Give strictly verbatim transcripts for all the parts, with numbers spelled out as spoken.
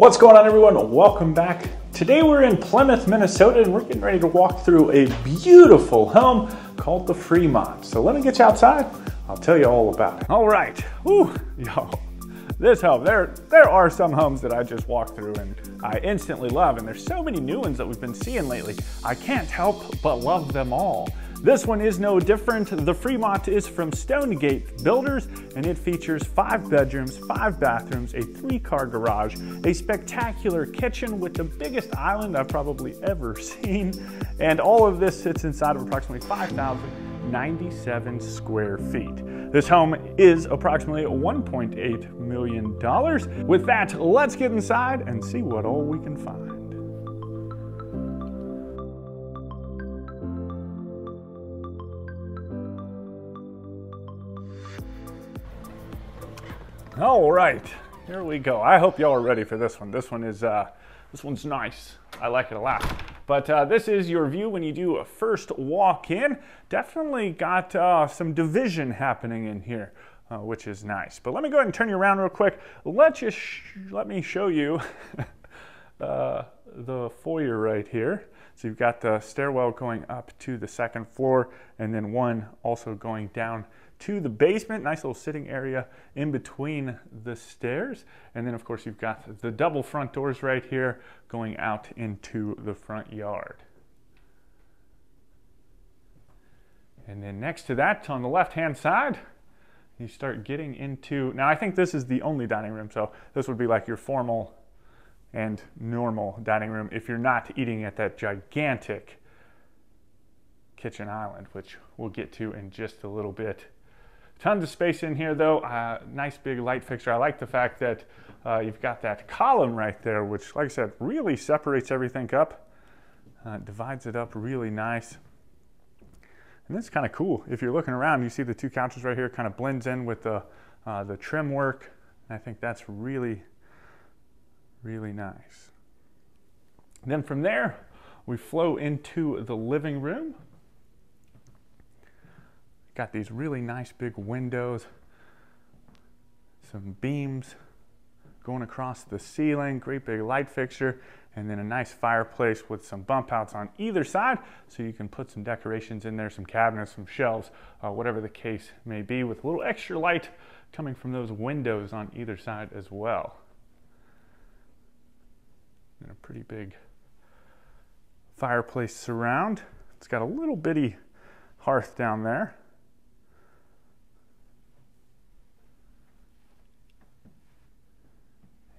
What's going on, everyone? Welcome back. Today we're in Plymouth, Minnesota, and we're getting ready to walk through a beautiful home called the Fremont. So let me get you outside. I'll tell you all about it. All right, woo, y'all. This home, there, there are some homes that I just walked through and I instantly love, and there's so many new ones that we've been seeing lately. I can't help but love them all. This one is no different. The Fremont is from Stonegate Builders, and it features five bedrooms, five bathrooms, a three-car garage, a spectacular kitchen with the biggest island I've probably ever seen, and all of this sits inside of approximately five thousand ninety-seven square feet. This home is approximately one point eight million dollars. With that, let's get inside and see what all we can find. All right, here we go. I hope y'all are ready for this one. This one is, uh, this one's nice. I like it a lot. But uh, this is your view when you do a first walk in. Definitely got uh, some division happening in here, uh, which is nice. But let me go ahead and turn you around real quick. Let you sh let me show you uh, the foyer right here. So you've got the stairwell going up to the second floor, and then one also going down to the basement. Nice little sitting area in between the stairs. And then of course you've got the double front doors right here going out into the front yard. And then next to that, on the left-hand side, you start getting into, now I think this is the only dining room, so this would be like your formal and normal dining room if you're not eating at that gigantic kitchen island, which we'll get to in just a little bit. Tons of space in here though, uh, nice big light fixture. I like the fact that uh, you've got that column right there, which, like I said, really separates everything up, uh, divides it up really nice. And that's kind of cool. If you're looking around, you see the two couches right here kind of blends in with the, uh, the trim work. And I think that's really, really nice. And then from there, we flow into the living room. Got these really nice big windows, some beams going across the ceiling, great big light fixture, and then a nice fireplace with some bump outs on either side so you can put some decorations in there, some cabinets, some shelves, uh, whatever the case may be, with a little extra light coming from those windows on either side as well. And a pretty big fireplace surround. It's got a little bitty hearth down there.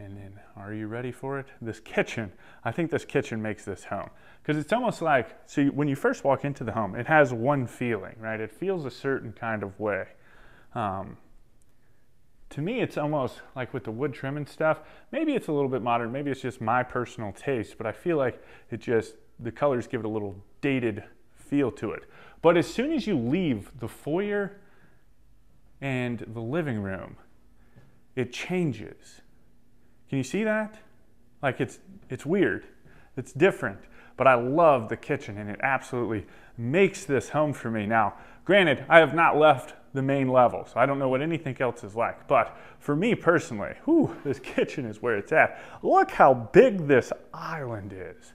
And then, are you ready for it? This kitchen. I think this kitchen makes this home. Because it's almost like, so you, when you first walk into the home, it has one feeling, right? It feels a certain kind of way. Um, to me, it's almost like with the wood trim and stuff, maybe it's a little bit modern, maybe it's just my personal taste, but I feel like it just, the colors give it a little dated feel to it. But as soon as you leave the foyer and the living room, it changes. Can you see that? Like it's, it's weird, it's different, but I love the kitchen and it absolutely makes this home for me. Now, granted, I have not left the main level, so I don't know what anything else is like, but for me personally, whew, this kitchen is where it's at. Look how big this island is.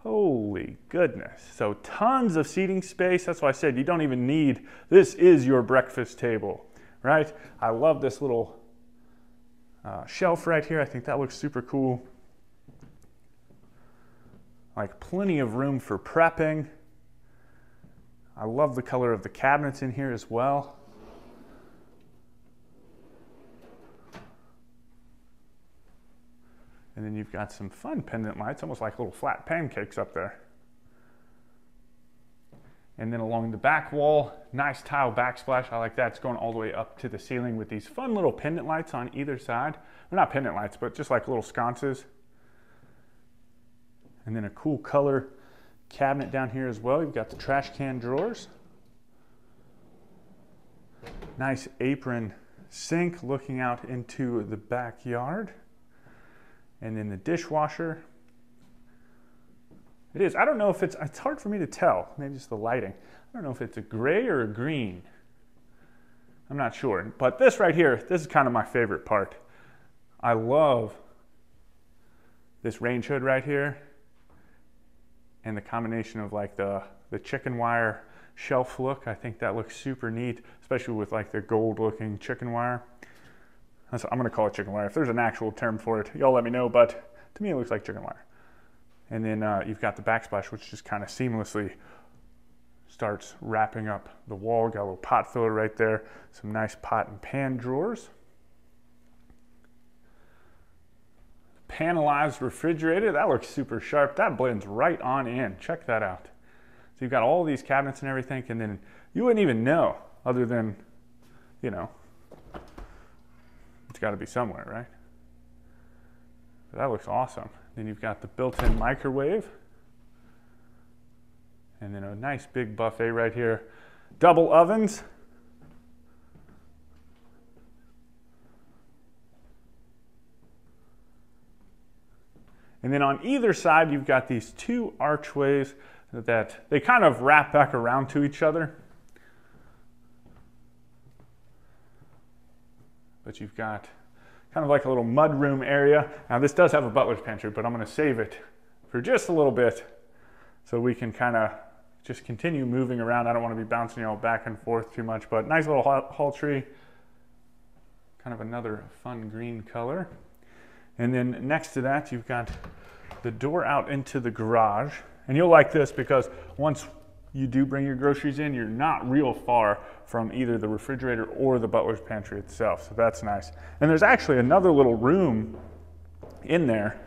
Holy goodness. So tons of seating space. That's why I said you don't even need, this is your breakfast table, right? I love this little Uh, shelf right here. I think that looks super cool. Like plenty of room for prepping. I love the color of the cabinets in here as well. And then you've got some fun pendant lights, almost like little flat pancakes up there. And then along the back wall, nice tile backsplash. I like that. It's going all the way up to the ceiling with these fun little pendant lights on either side. Well, not pendant lights, but just like little sconces. And then a cool color cabinet down here as well. You've got the trash can drawers. Nice apron sink looking out into the backyard. And then the dishwasher. It is. I don't know if it's, it's hard for me to tell. Maybe just the lighting. I don't know if it's a gray or a green. I'm not sure. But this right here, this is kind of my favorite part. I love this range hood right here, and the combination of like the, the chicken wire shelf look, I think that looks super neat, especially with like the gold looking chicken wire. That's, I'm gonna call it chicken wire. If there's an actual term for it, y'all let me know, but to me it looks like chicken wire. And then uh, you've got the backsplash, which just kind of seamlessly starts wrapping up the wall. Got a little pot filler right there, some nice pot and pan drawers. Panelized refrigerator, that looks super sharp. That blends right on in, check that out. So you've got all these cabinets and everything, and then you wouldn't even know other than, you know, it's gotta be somewhere, right? But that looks awesome. Then you've got the built-in microwave. And then a nice big buffet right here. Double ovens. And then on either side, you've got these two archways that they kind of wrap back around to each other. But you've got kind of like a little mudroom area. Now this does have a butler's pantry, but I'm gonna save it for just a little bit so we can kind of just continue moving around. I don't wanna be bouncing y'all back and forth too much, but nice little hall tree. Kind of another fun green color. And then next to that, you've got the door out into the garage. And you'll like this because once you do bring your groceries in, you're not real far from either the refrigerator or the butler's pantry itself. So that's nice. And there's actually another little room in there.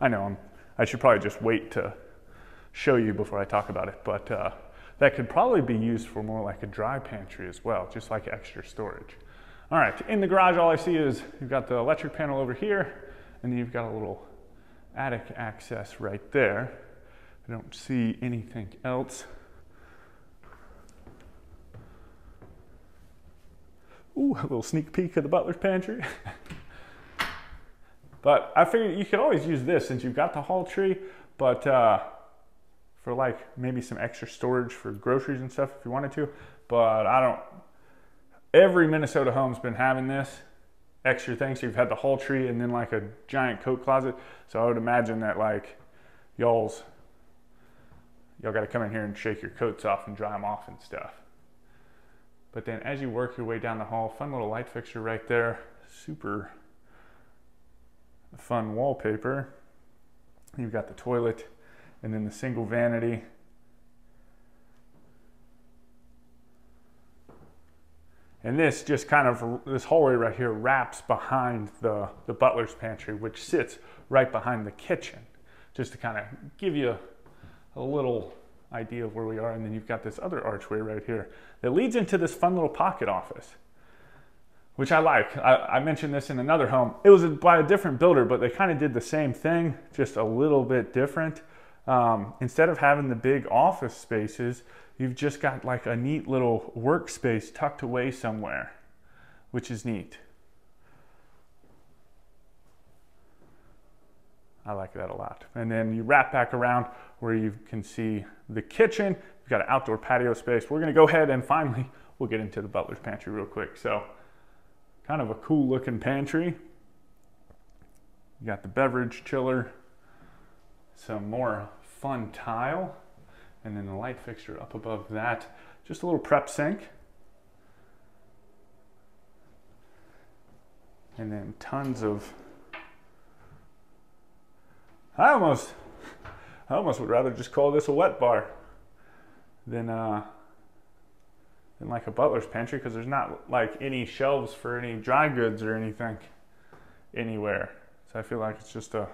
I know I'm, I should probably just wait to show you before I talk about it, but uh, that could probably be used for more like a dry pantry as well, just like extra storage. All right, in the garage, all I see is you've got the electric panel over here. And then you've got a little attic access right there. I don't see anything else. Ooh, a little sneak peek of the butler's pantry. But I figured you could always use this since you've got the hall tree, but uh, for like maybe some extra storage for groceries and stuff if you wanted to. But I don't, every Minnesota home's been having this extra thing. So you've had the hall tree and then like a giant coat closet. So I would imagine that like y'all's, y'all got to come in here and shake your coats off and dry them off and stuff. But then as you work your way down the hall, fun little light fixture right there. Super fun wallpaper. You've got the toilet and then the single vanity. And this just kind of, this hallway right here wraps behind the, the butler's pantry, which sits right behind the kitchen, just to kind of give you a little idea of where we are. And then you've got this other archway right here that leads into this fun little pocket office, which I like. I, I mentioned this in another home. It was by a different builder, but they kind of did the same thing, just a little bit different. Um, instead of having the big office spaces, you've just got like a neat little workspace tucked away somewhere, which is neat. I like that a lot. And then you wrap back around where you can see the kitchen. You've got an outdoor patio space. We're gonna go ahead and finally, we'll get into the butler's pantry real quick. So kind of a cool looking pantry. You got the beverage chiller, some more fun tile. And then the light fixture up above that. Just a little prep sink. And then tons of, I almost, I almost would rather just call this a wet bar than, uh, than like a butler's pantry, because there's not like any shelves for any dry goods or anything anywhere. So I feel like it's just a,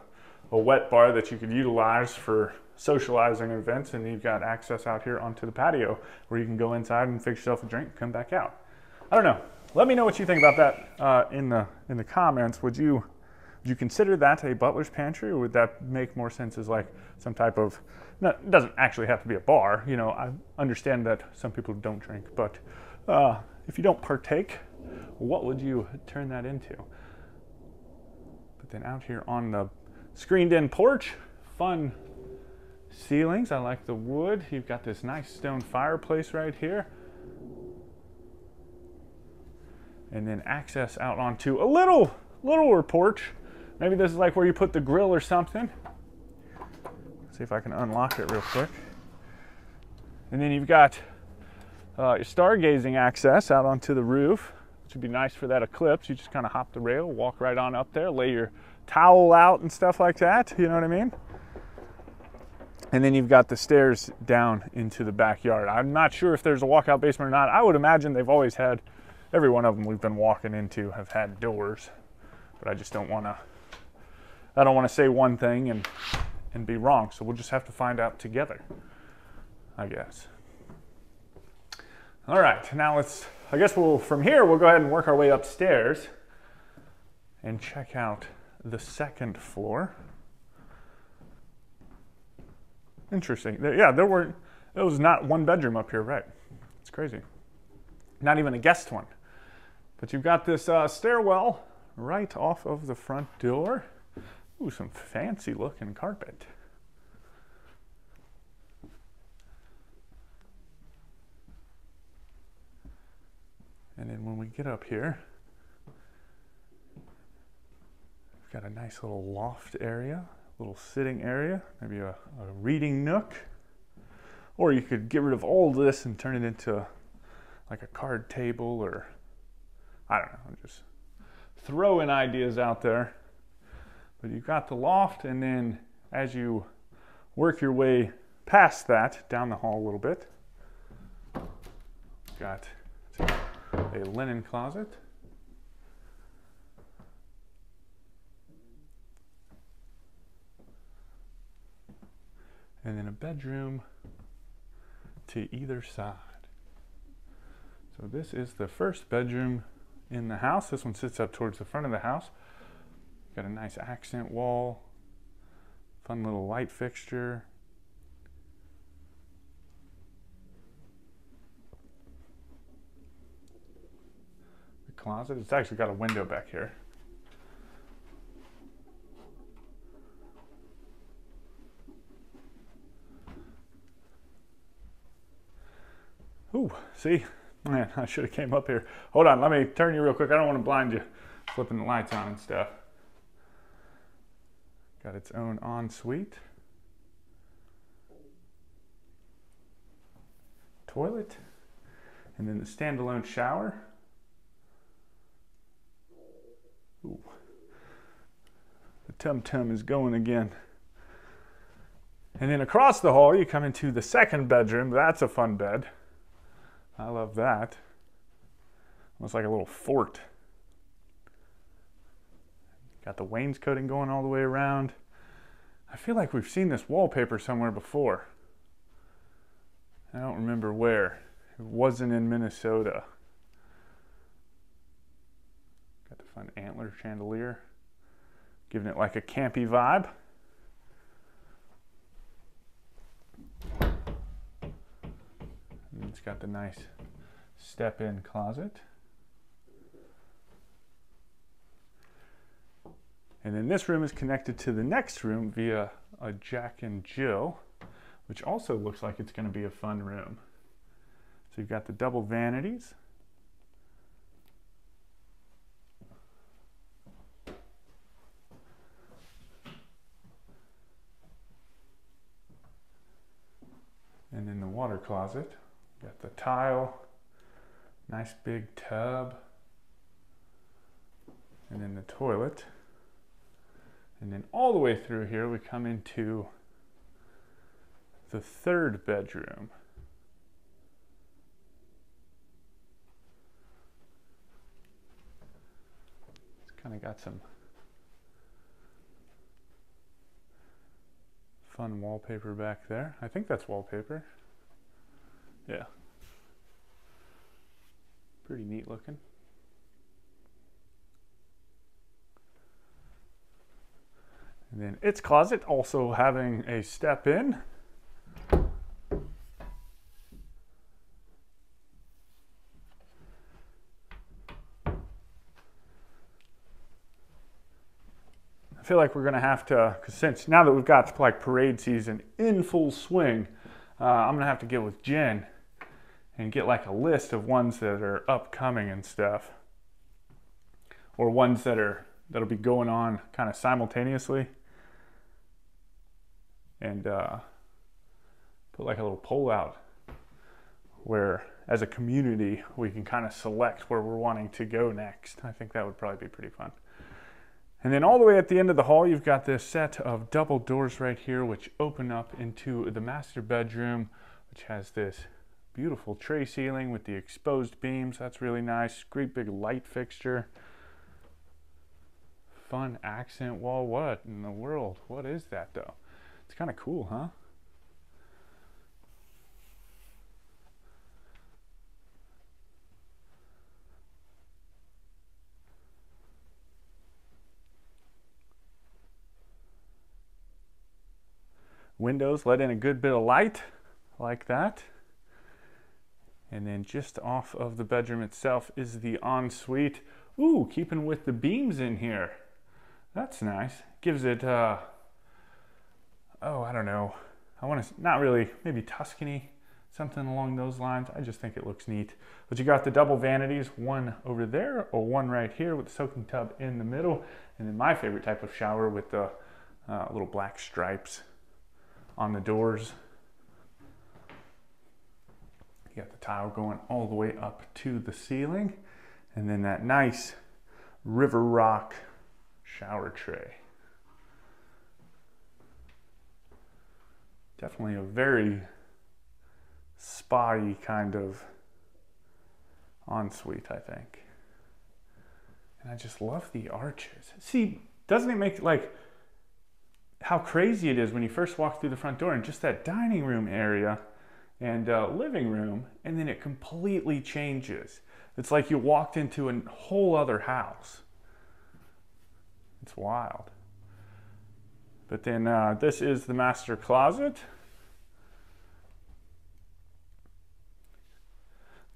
a wet bar that you could utilize for socializing events, and you've got access out here onto the patio where you can go inside and fix yourself a drink and come back out. I don't know. Let me know what you think about that uh, in the in the comments. Would you would you consider that a butler's pantry, or would that make more sense as like some type of? No, it doesn't actually have to be a bar. You know, I understand that some people don't drink, but uh, if you don't partake, what would you turn that into? But then out here on the screened-in porch, fun. Ceilings, I like the wood. You've got this nice stone fireplace right here. And then access out onto a little, littler porch. Maybe this is like where you put the grill or something. See if I can unlock it real quick. And then you've got uh, your stargazing access out onto the roof, which would be nice for that eclipse. You just kind of hop the rail, walk right on up there, lay your towel out and stuff like that, you know what I mean? And then you've got the stairs down into the backyard. I'm not sure if there's a walkout basement or not. I would imagine they've always had, every one of them we've been walking into have had doors, but I just don't want to, I don't want to say one thing and, and be wrong. So we'll just have to find out together, I guess. All right, now let's, I guess we'll, from here, we'll go ahead and work our way upstairs and check out the second floor. Interesting. Yeah, there were, there was not one bedroom up here, right? It's crazy. Not even a guest one. But you've got this uh, stairwell right off of the front door. Ooh, some fancy looking carpet. And then when we get up here, we've got a nice little loft area. Little sitting area, maybe a, a reading nook, or you could get rid of all this and turn it into like a card table, or I don't know, I'm just throwing ideas out there. But you've got the loft, and then as you work your way past that down the hall a little bit, you've got a linen closet. And then a bedroom to either side. So this is the first bedroom in the house. This one sits up towards the front of the house. Got a nice accent wall, fun little light fixture. The closet, it's actually got a window back here. Ooh, see, man, I should have came up here. Hold on, let me turn you real quick. I don't want to blind you flipping the lights on and stuff. Got its own ensuite. Toilet. And then the standalone shower. Ooh. The tum-tum is going again. And then across the hall, you come into the second bedroom. That's a fun bed. I love that. Almost like a little fort. Got the wainscoting going all the way around. I feel like we've seen this wallpaper somewhere before. I don't remember where. It wasn't in Minnesota. Got the fun antler chandelier. Giving it like a campy vibe. It's got the nice step-in closet. And then this room is connected to the next room via a Jack and Jill, which also looks like it's going to be a fun room. So you've got the double vanities. And then the water closet. Got the tile, nice big tub, and then the toilet. And then all the way through here, we come into the third bedroom. It's kind of got some fun wallpaper back there. I think that's wallpaper. Yeah, pretty neat looking. And then its closet also having a step in. I feel like we're gonna have to, because since now that we've got like parade season in full swing, uh, I'm gonna have to get with Jen and get like a list of ones that are upcoming and stuff, or ones that are that'll be going on kind of simultaneously, and uh, put like a little poll out where as a community we can kind of select where we're wanting to go next. I think that would probably be pretty fun. And then all the way at the end of the hall, you've got this set of double doors right here, which open up into the master bedroom, which has this beautiful tray ceiling with the exposed beams. That's really nice. Great big light fixture. Fun accent wall. What in the world? What is that though? It's kind of cool, huh? Windows let in a good bit of light like that. And then just off of the bedroom itself is the ensuite. Ooh, keeping with the beams in here. That's nice. Gives it, uh, oh, I don't know. I want to, not really, maybe Tuscany, something along those lines. I just think it looks neat. But you got the double vanities, one over there or one right here with the soaking tub in the middle. And then my favorite type of shower with the uh, little black stripes on the doors. You got the tile going all the way up to the ceiling, and then that nice river rock shower tray. Definitely a very spa-y kind of ensuite, I think. And I just love the arches. See, doesn't it make like how crazy it is when you first walk through the front door and just that dining room area and uh, living room, and then it completely changes. It's like you walked into a whole other house. It's wild. But then uh, this is the master closet.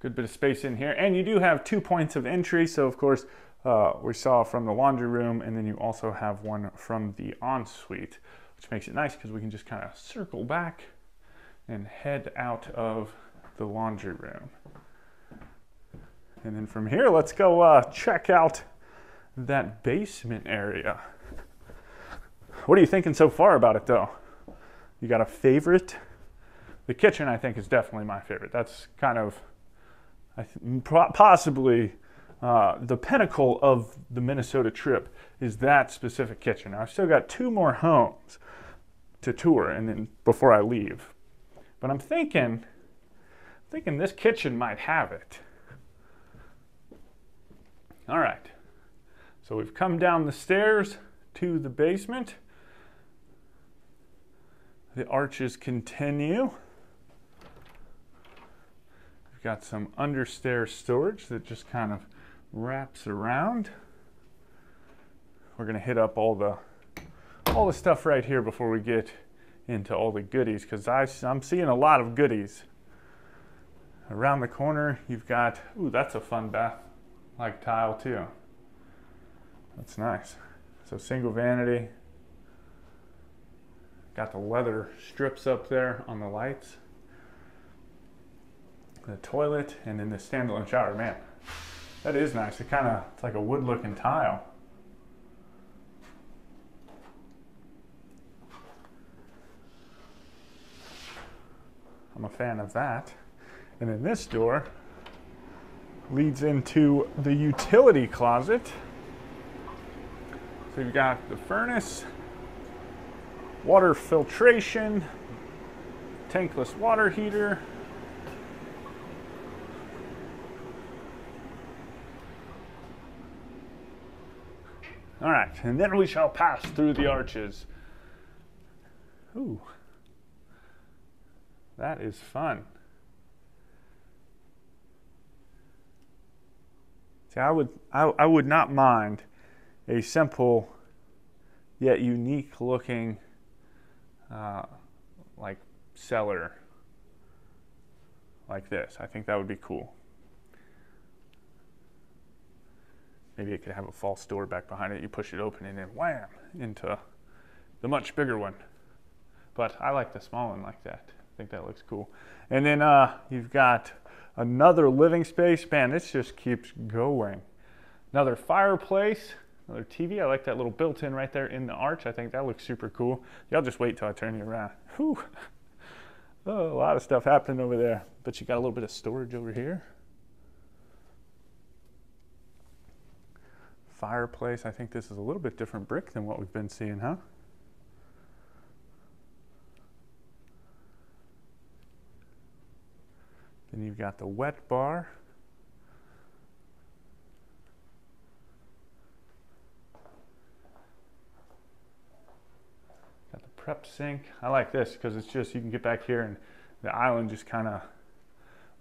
Good bit of space in here. And you do have two points of entry, so of course, Uh, we saw from the laundry room, and then you also have one from the ensuite, which makes it nice because we can just kind of circle back and head out of the laundry room. And then from here, let's go uh, check out that basement area. What are you thinking so far about it though? You got a favorite? The kitchen, I think, is definitely my favorite. That's kind of, I th- possibly, Uh, the pinnacle of the Minnesota trip is that specific kitchen. Now, I've still got two more homes to tour and then before I leave. But I'm thinking, thinking this kitchen might have it. All right. So we've come down the stairs to the basement. The arches continue. We've got some understair storage that just kind of wraps around. We're gonna hit up all the all the stuff right here before we get into all the goodies, because I'm seeing a lot of goodies. Around the corner, you've got, ooh, that's a fun bath, like tile too. That's nice. So single vanity. Got the leather strips up there on the lights. The toilet, and then the standalone shower, man. That is nice. It kind of, it's like a wood-looking tile. I'm a fan of that. And then this door leads into the utility closet. So you've got the furnace, water filtration, tankless water heater, all right, and then we shall pass through the arches. Ooh, that is fun. See, I would, I, I would not mind a simple yet unique looking uh, like cellar like this. I think that would be cool. Maybe it could have a false door back behind it. You push it open and then wham, into the much bigger one. But I like the small one like that. I think that looks cool. And then uh, you've got another living space. Man, this just keeps going. Another fireplace. Another T V. I like that little built-in right there in the arch. I think that looks super cool. Y'all just wait till I turn you around. Whew. Oh, a lot of stuff happening over there. But you got a little bit of storage over here. Fireplace. I think this is a little bit different brick than what we've been seeing, huh? Then you've got the wet bar. Got the prep sink. I like this because it's just, you can get back here and the island just kind of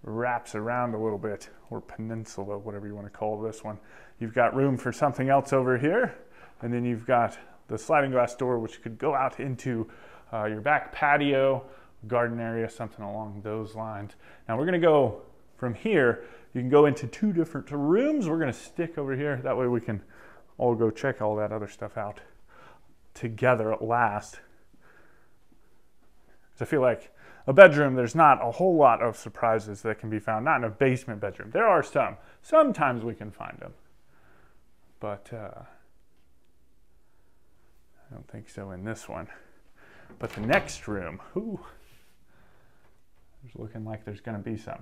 wraps around a little bit, or peninsula, whatever you want to call this one. You've got room for something else over here. And then you've got the sliding glass door, which could go out into uh, your back patio, garden area, something along those lines. Now we're going to go from here. You can go into two different rooms. We're going to stick over here. That way we can all go check all that other stuff out together at last. So I feel like a bedroom, there's not a whole lot of surprises that can be found. Not in a basement bedroom. There are some. Sometimes we can find them. But uh, I don't think so in this one. But the next room, ooh, it's looking like there's going to be some.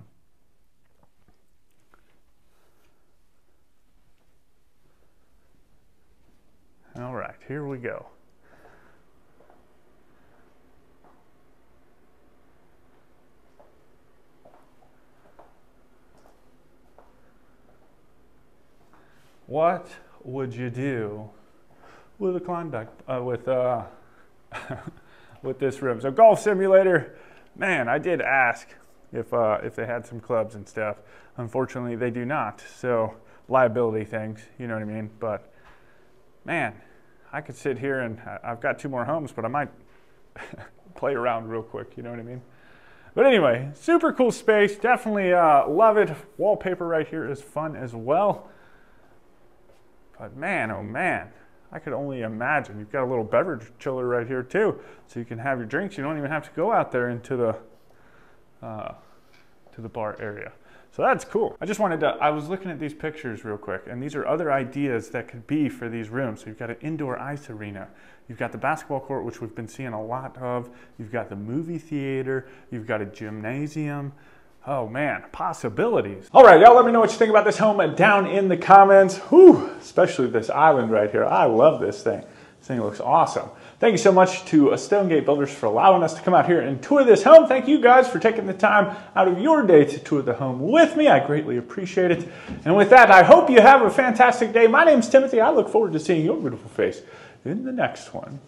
All right, here we go. What would you do with a Klondike, uh, with, uh, with this room? So Golf Simulator, man, I did ask if, uh, if they had some clubs and stuff. Unfortunately, they do not. So liability things, you know what I mean? But man, I could sit here and I've got two more homes, but I might play around real quick, you know what I mean? But anyway, super cool space. Definitely uh, love it. Wallpaper right here is fun as well. But man, oh man, I could only imagine. You've got a little beverage chiller right here too, so you can have your drinks. You don't even have to go out there into the, uh, to the bar area. So that's cool. I just wanted to, I was looking at these pictures real quick, and these are other ideas that could be for these rooms. So you've got an indoor ice arena. You've got the basketball court, which we've been seeing a lot of. You've got the movie theater. You've got a gymnasium. Oh man, possibilities. All right, y'all, let me know what you think about this home down in the comments. Whew, especially this island right here. I love this thing. This thing looks awesome. Thank you so much to Stonegate Builders for allowing us to come out here and tour this home. Thank you guys for taking the time out of your day to tour the home with me. I greatly appreciate it. And with that, I hope you have a fantastic day. My name's Timothy. I look forward to seeing your beautiful face in the next one.